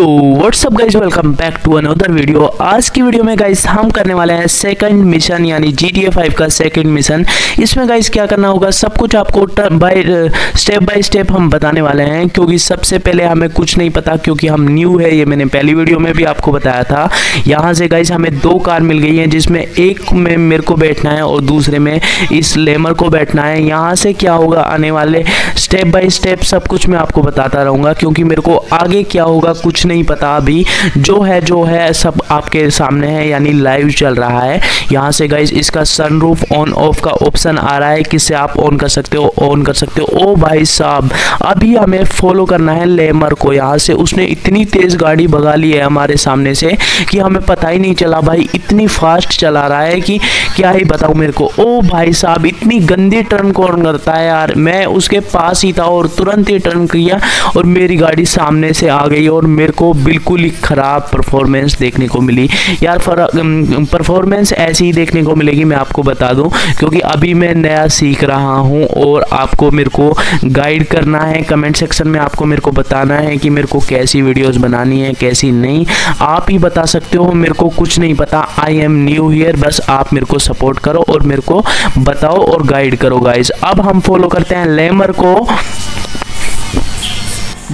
तो what's up guys, welcome back to another video. आज की वीडियो में गाइज हम करने वाले हैं सेकंड मिशन यानी GTA 5 का सेकंड मिशन। इसमें गाइज क्या करना होगा सब कुछ आपको स्टेप बाय स्टेप हम बताने वाले हैं, क्योंकि सबसे पहले हमें कुछ नहीं पता क्योंकि हम न्यू है। ये मैंने पहली वीडियो में भी आपको बताया था। यहाँ से गाइज हमें दो कार मिल गई है, जिसमें एक में मेरे को बैठना है और दूसरे में इस लेमर को बैठना है। यहाँ से क्या होगा आने वाले स्टेप बाय स्टेप सब कुछ मैं आपको बताता रहूँगा, क्योंकि मेरे को आगे क्या होगा कुछ नहीं पता। अभी जो है सब आपके सामने है यानी लाइव चल रहा है। यहाँ से गाइज इसका सनरूफ ऑन ऑफ का ऑप्शन आ रहा है, किससे आप ऑन कर सकते हो ऑन कर सकते हो। ओ भाई साहब, अभी हमें फॉलो करना है लेमर को। यहाँ से उसने इतनी तेज गाड़ी भगा ली है हमारे सामने से कि हमें पता ही नहीं चला। भाई इतनी फास्ट चला रहा है कि क्या ही बताऊँ मेरे को। ओ भाई साहब, इतनी गंदी टर्न कौन करता है यार। मैं उसके पास ही था और तुरंत ही टर्न किया और मेरी गाड़ी सामने से आ गई और मेरे को बिल्कुल ही खराब परफॉर्मेंस देखने को मिली यार। परफॉर्मेंस ऐसी ही देखने को मिलेगी, मैं आपको बता दूं, क्योंकि अभी मैं नया सीख रहा हूं और आपको मेरे को गाइड करना है। कमेंट सेक्शन में आपको मेरे को बताना है कि मेरे को कैसी वीडियोस बनानी है कैसी नहीं। आप ही बता सकते हो, मेरे को कुछ नहीं पता। आई एम न्यू हियर, बस आप मेरे को सपोर्ट करो और मेरे को बताओ और गाइड करो गाइज। अब हम फॉलो करते हैं लेमर को।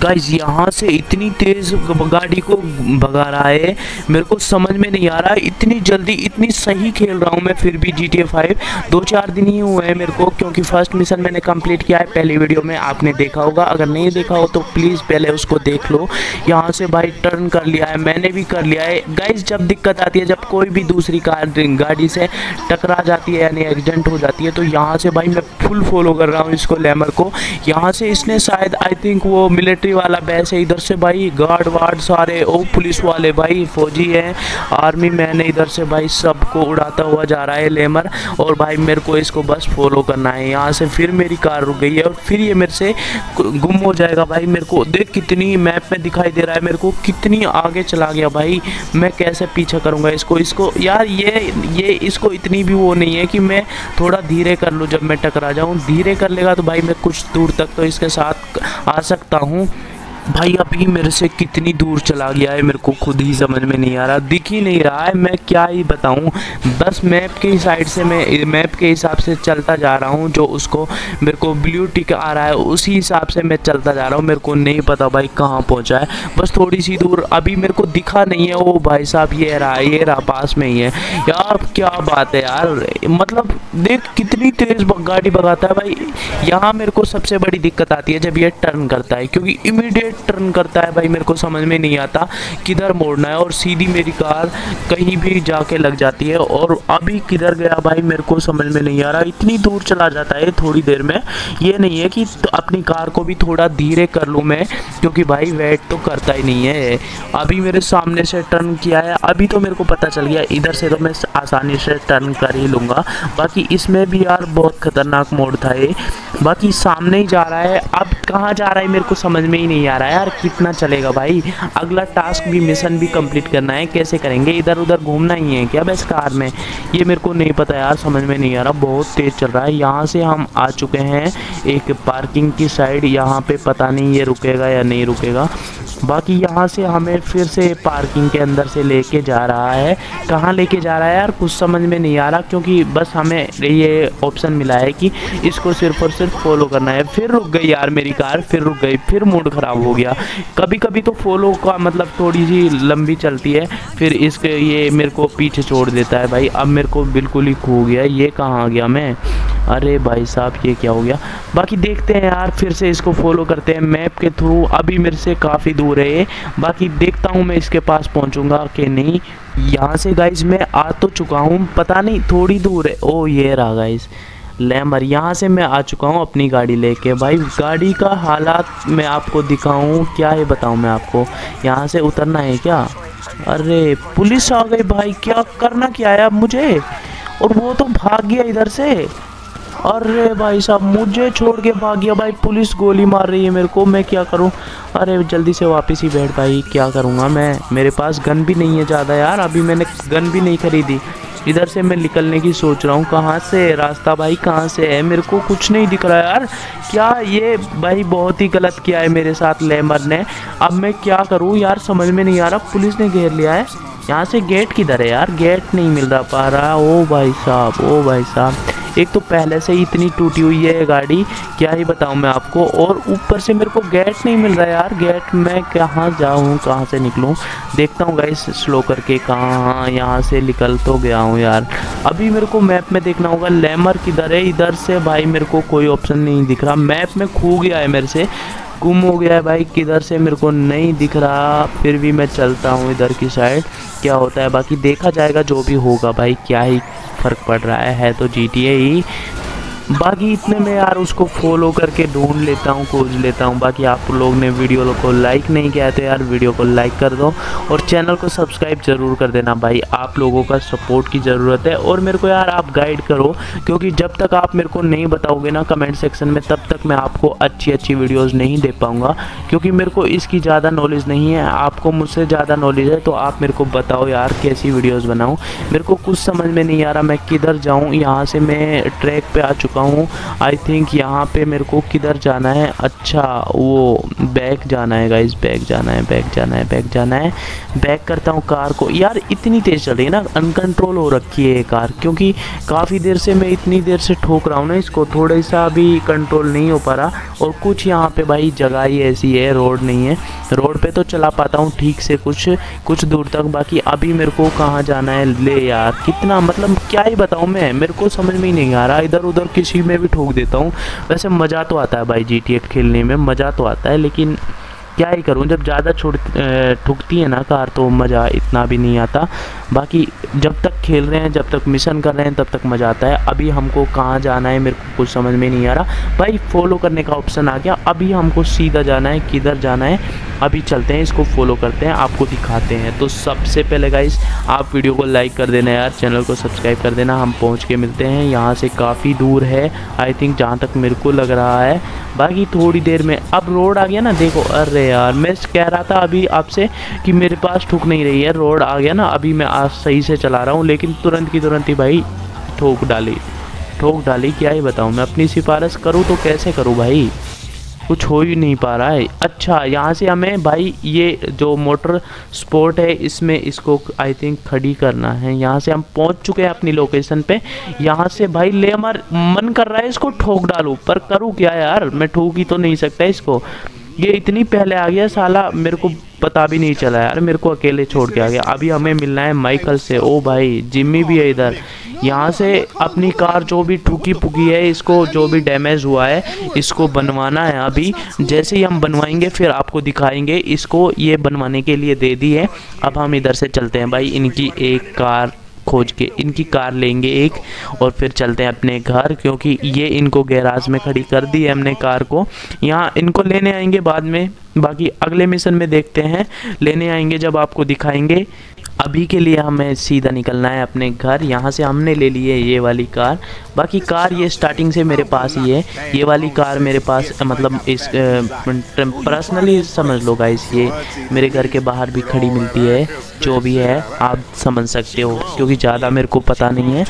गाइज यहाँ से इतनी तेज गाड़ी को भगा रहा है, मेरे को समझ में नहीं आ रहा है। इतनी जल्दी इतनी सही खेल रहा हूँ मैं फिर भी। GTA 5 2-4 दिन ही हुए हैं मेरे को, क्योंकि फर्स्ट मिशन मैंने कंप्लीट किया है पहली वीडियो में, आपने देखा होगा। अगर नहीं देखा हो तो प्लीज़ पहले उसको देख लो। यहाँ से भाई टर्न कर लिया है, मैंने भी कर लिया है। गाइज जब दिक्कत आती है जब कोई भी दूसरी कार गाड़ी से टकरा जाती है यानी एक्सीडेंट हो जाती है, तो यहाँ से भाई मैं फुल फॉलो कर रहा हूँ इसको लेमर को। यहाँ से इसने शायद आई थिंक वो मिलिट्री वाला बैस है, इधर से भाई गार्ड वार्ड सारे ओ पुलिस वाले भाई फौजी है आर्मी मैन है, इधर से भाई सबको उड़ाता हुआ जा रहा है लेमर। और भाई मेरे को इसको बस फॉलो करना है। यहाँ से फिर मेरी कार रुक गई है और फिर ये मेरे से गुम हो जाएगा। भाई मेरे को देख कितनी मैप में दिखाई दे रहा है, मेरे को कितनी आगे चला गया। भाई मैं कैसे पीछा करूँगा इसको यार। ये इसको इतनी भी वो नहीं है कि मैं थोड़ा धीरे कर लूँ। जब मैं टकरा जाऊँ धीरे कर लेगा तो भाई मैं कुछ दूर तक तो इसके साथ आ सकता हूँ। भाई अभी मेरे से कितनी दूर चला गया है, मेरे को खुद ही समझ में नहीं आ रहा, दिख ही नहीं रहा है। मैं क्या ही बताऊं, बस मैप के साइड से मैं मैप के हिसाब से चलता जा रहा हूं। जो उसको मेरे को ब्लू टिक आ रहा है उसी हिसाब से मैं चलता जा रहा हूं। मेरे को नहीं पता भाई कहां पहुंचा है, बस थोड़ी सी दूर अभी मेरे को दिखा नहीं है। ओ भाई साहब ये रहा पास में ही है यार। क्या बात है यार, मतलब देख कितनी तेज़ गाड़ी भगाता है भाई। यहाँ मेरे को सबसे बड़ी दिक्कत आती है जब ये टर्न करता है, क्योंकि इमीडिएट टर्न करता है। भाई मेरे को समझ में नहीं आता किधर मोड़ना है और सीधी मेरी कार कहीं भी जाके लग जाती है। और अभी किधर गया भाई मेरे को समझ में नहीं आ रहा, इतनी दूर चला जाता है थोड़ी देर में। ये नहीं है कि तो अपनी कार को भी थोड़ा धीरे कर लूँ मैं, क्योंकि भाई वेट तो करता ही नहीं है। अभी मेरे सामने से टर्न किया है, अभी तो मेरे को पता चल गया। इधर से तो मैं आसानी से टर्न कर ही लूँगा, बाकी इसमें भी यार बहुत खतरनाक मोड़ था ये। बाकी सामने ही जा रहा है, अब कहाँ जा रहा है मेरे को समझ में ही नहीं आ रहा यार। कितना चलेगा भाई, अगला टास्क भी मिशन भी कंप्लीट करना है, कैसे करेंगे? इधर उधर घूमना ही है क्या बस कार में? ये मेरे को नहीं पता यार, समझ में नहीं आ रहा। बहुत तेज चल रहा है। यहाँ से हम आ चुके हैं एक पार्किंग की साइड। यहाँ पे पता नहीं ये रुकेगा या नहीं रुकेगा। बाकी यहाँ से हमें फिर से पार्किंग के अंदर से लेके जा रहा है। कहाँ लेके जा रहा है यार कुछ समझ में नहीं आ रहा, क्योंकि बस हमें ये ऑप्शन मिला है कि इसको सिर्फ और सिर्फ फॉलो करना है। फिर रुक गई यार मेरी कार, फिर रुक गई, फिर मूड ख़राब हो गया। कभी कभी तो फॉलो का मतलब थोड़ी सी लंबी चलती है, फिर इसके ये मेरे को पीछे छोड़ देता है। भाई अब मेरे को बिल्कुल ही खो गया, ये कहाँ आ गया मैं? अरे भाई साहब ये क्या हो गया। बाकी देखते हैं यार, फिर से इसको फॉलो करते हैं मैप के थ्रू। अभी मेरे से काफ़ी दूर है, बाकी देखता हूँ मैं इसके पास पहुँचूँगा कि नहीं। यहाँ से गाइज मैं आ तो चुका हूँ, पता नहीं थोड़ी दूर है। ओ ये रहा गाइज लेमर। यहाँ से मैं आ चुका हूँ अपनी गाड़ी लेके। भाई गाड़ी का हालात मैं आपको दिखाऊँ क्या ही बताऊँ मैं आपको। यहाँ से उतरना है क्या? अरे पुलिस आ गई भाई, क्या करना क्या आया मुझे, और वो तो भाग गया इधर से। अरे भाई साहब मुझे छोड़ के भाग गया भाई, पुलिस गोली मार रही है मेरे को। मैं क्या करूं? अरे जल्दी से वापस ही बैठ भाई, क्या करूंगा मैं, मेरे पास गन भी नहीं है ज़्यादा यार। अभी मैंने गन भी नहीं खरीदी। इधर से मैं निकलने की सोच रहा हूँ। कहाँ से रास्ता भाई, कहाँ से है? मेरे को कुछ नहीं दिख रहा यार। क्या ये भाई बहुत ही गलत किया है मेरे साथ लैमर ने। अब मैं क्या करूँ यार, समझ में नहीं आ रहा। पुलिस ने घेर लिया है। यहाँ से गेट किधर है यार? गेट नहीं मिल रहा पा रहा। ओ भाई साहब, ओ भाई साहब, एक तो पहले से ही इतनी टूटी हुई है गाड़ी, क्या ही बताऊं मैं आपको। और ऊपर से मेरे को गेट नहीं मिल रहा यार। गेट मैं कहाँ जाऊँ, कहाँ से निकलूँ? देखता हूँ गाइस स्लो करके कहाँ। यहाँ से निकल तो गया हूँ यार। अभी मेरे को मैप में देखना होगा लैमर किधर है। इधर से भाई मेरे को कोई ऑप्शन नहीं दिख रहा। मैप में खो गया है, मेरे से गुम हो गया है भाई। किधर से मेरे को नहीं दिख रहा, फिर भी मैं चलता हूँ इधर की साइड। क्या होता है बाकी देखा जाएगा, जो भी होगा भाई, क्या ही फ़र्क पड़ रहा है तो GTA ही। बाकी इतने में यार उसको फॉलो करके ढूंढ लेता हूँ, खोज लेता हूँ। बाकी आप लोग ने वीडियो को लाइक नहीं किया तो यार वीडियो को लाइक कर दो और चैनल को सब्सक्राइब ज़रूर कर देना भाई। आप लोगों का सपोर्ट की ज़रूरत है और मेरे को यार आप गाइड करो, क्योंकि जब तक आप मेरे को नहीं बताओगे ना कमेंट सेक्शन में, तब तक मैं आपको अच्छी अच्छी वीडियोज़ नहीं दे पाऊँगा, क्योंकि मेरे को इसकी ज़्यादा नॉलेज नहीं है। आपको मुझसे ज़्यादा नॉलेज है, तो आप मेरे को बताओ यार कैसी वीडियोज़ बनाऊँ। मेरे को कुछ समझ में नहीं आ रहा मैं किधर जाऊँ। यहाँ से मैं ट्रैक पर आ चुका हूँ। आई थिंक यहाँ पे मेरे को किधर जाना है? अच्छा वो बैक जाना है गाइस, बैक जाना है, बैक जाना है, बैक जाना है। बैक करता हूँ कार को। यार इतनी तेज़ चल रही है ना, अनकंट्रोल हो रखी है कार, क्योंकि काफ़ी देर से मैं इतनी देर से ठोक रहा हूँ ना इसको, थोड़ा सा भी कंट्रोल नहीं हो पा रहा। और कुछ यहाँ पे भाई जगह ही ऐसी है, रोड नहीं है। रोड पे तो चला पाता हूँ ठीक से कुछ दूर तक। बाकी अभी मेरे को कहाँ जाना है? ले यार कितना, मतलब क्या ही बताऊँ मैं, मेरे को समझ में ही नहीं आ रहा। इधर उधर किसी में भी ठोक देता हूँ। वैसे मज़ा तो आता है भाई GTA खेलने में, मज़ा तो आता है, लेकिन क्या ही करूँ, जब ज़्यादा ठुकती है ना कार तो मज़ा इतना भी नहीं आता। बाकी जब तक खेल रहे हैं, जब तक मिशन कर रहे हैं, तब तक मज़ा आता है। अभी हमको कहाँ जाना है मेरे को कुछ समझ में नहीं आ रहा भाई। फॉलो करने का ऑप्शन आ गया। अभी हमको सीधा जाना है, किधर जाना है अभी चलते हैं, इसको फॉलो करते हैं, आपको दिखाते हैं। तो सबसे पहले गाइस आप वीडियो को लाइक कर देना यार, चैनल को सब्सक्राइब कर देना। हम पहुँच के मिलते हैं। यहाँ से काफ़ी दूर है आई थिंक, जहाँ तक मेरे को लग रहा है। बाकी थोड़ी देर में अब रोड आ गया ना, देखो। अरे यार मैं कह रहा था अभी आपसे कि मेरे पास ठुक नहीं रही है, रोड आ गया ना। अभी मैं आज सही से चला रहा हूँ, लेकिन तुरंत की तुरंत ही भाई ठोक डाली। क्या ही बताऊँ मैं, अपनी सिफारिश करूँ तो कैसे करूँ भाई, कुछ हो ही नहीं पा रहा है। अच्छा यहाँ से हमें भाई ये जो मोटर स्पोर्ट है इसमें इसको आई थिंक खड़ी करना है। यहाँ से हम पहुँच चुके हैं अपनी लोकेशन पे। यहाँ से भाई लैमर, मन कर रहा है इसको ठोक डालूँ, पर करूँ क्या यार, मैं ठोक ही तो नहीं सकता इसको। ये इतनी पहले आ गया साला, मेरे को पता भी नहीं चला यार, मेरे को अकेले छोड़ के आ गया। अभी हमें मिलना है माइकल से। ओ भाई जिम्मी भी है इधर। यहाँ से अपनी कार जो भी ठुकी पुकी है, इसको जो भी डैमेज हुआ है, इसको बनवाना है। अभी जैसे ही हम बनवाएंगे फिर आपको दिखाएंगे। इसको ये बनवाने के लिए दे दी है। अब हम इधर से चलते हैं भाई, इनकी एक कार खोज के इनकी कार लेंगे एक, और फिर चलते हैं अपने घर, क्योंकि ये इनको गैराज में खड़ी कर दी है हमने कार को। यहाँ इनको लेने आएंगे बाद में, बाकी अगले मिशन में देखते हैं, लेने आएंगे जब आपको दिखाएंगे। अभी के लिए हमें सीधा निकलना है अपने घर। यहाँ से हमने ले ली है ये वाली कार। बाकी कार ये स्टार्टिंग से मेरे पास ही है, ये वाली कार मेरे पास, मतलब इस पर्सनली समझ लो गाइस, ये मेरे घर के बाहर भी खड़ी मिलती है, जो भी है आप समझ सकते हो, क्योंकि ज़्यादा मेरे को पता नहीं है।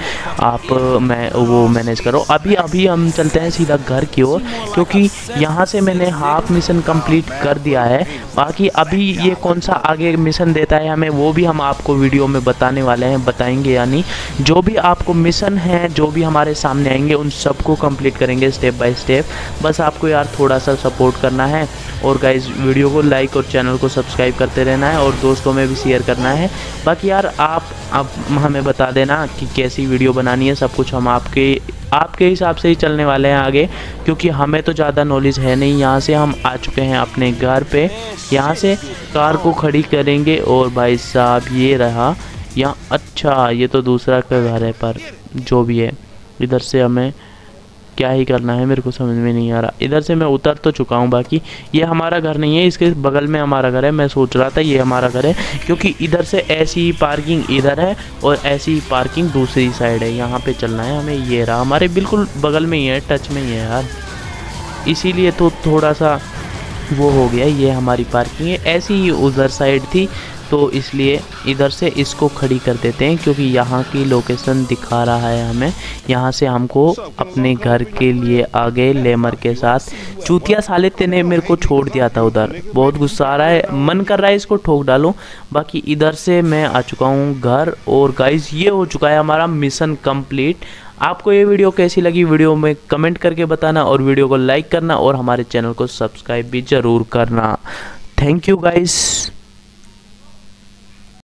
आप मैं वो मैनेज करो। अभी हम चलते हैं सीधा घर की ओर, क्योंकि यहाँ से मैंने हाफ मिशन कंप्लीट कर दिया है। बाकी अभी ये कौन सा आगे मिशन देता है हमें, वो भी हम आपको वीडियो में बताने वाले हैं, बताएंगे। यानी जो भी आपको मिशन है, जो भी हमारे सामने आएंगे, उन सबको कंप्लीट करेंगे स्टेप बाय स्टेप। बस आपको यार थोड़ा सा सपोर्ट करना है। और गाइस वीडियो को लाइक और चैनल को सब्सक्राइब करते रहना है, और दोस्तों में भी शेयर करना है। बाकी यार आप हमें बता देना कि कैसी वीडियो बनानी है, सब कुछ हम आपके हिसाब से ही चलने वाले हैं आगे, क्योंकि हमें तो ज़्यादा नॉलेज है नहीं। यहाँ से हम आ चुके हैं अपने घर पे। यहाँ से कार को खड़ी करेंगे और भाई साहब ये रहा यहाँ। अच्छा ये तो दूसरा का घर है, पर जो भी है इधर से हमें क्या ही करना है, मेरे को समझ में नहीं आ रहा। इधर से मैं उतर तो चुका हूँ। बाकी ये हमारा घर नहीं है, इसके बगल में हमारा घर है। मैं सोच रहा था ये हमारा घर है, क्योंकि इधर से ऐसी ही पार्किंग इधर है और ऐसी ही पार्किंग दूसरी साइड है। यहाँ पे चलना है हमें। ये रहा हमारे बिल्कुल बगल में ही है, टच में ही है यार, इसीलिए तो थोड़ा सा वो हो गया। ये हमारी पार्किंग है, ऐसी ही उधर साइड थी तो इसलिए इधर से इसको खड़ी कर देते हैं क्योंकि यहाँ की लोकेशन दिखा रहा है हमें। यहाँ से हमको अपने घर के लिए आगे लेमर के साथ। चूतिया साले तेने मेरे को छोड़ दिया था उधर, बहुत गुस्सा आ रहा है, मन कर रहा है इसको ठोक डालो। बाकी इधर से मैं आ चुका हूँ घर। और गाइज ये हो चुका है हमारा मिशन कंप्लीट। आपको ये वीडियो कैसी लगी वीडियो में कमेंट करके बताना और वीडियो को लाइक करना और हमारे चैनल को सब्सक्राइब भी ज़रूर करना। Thank you guys.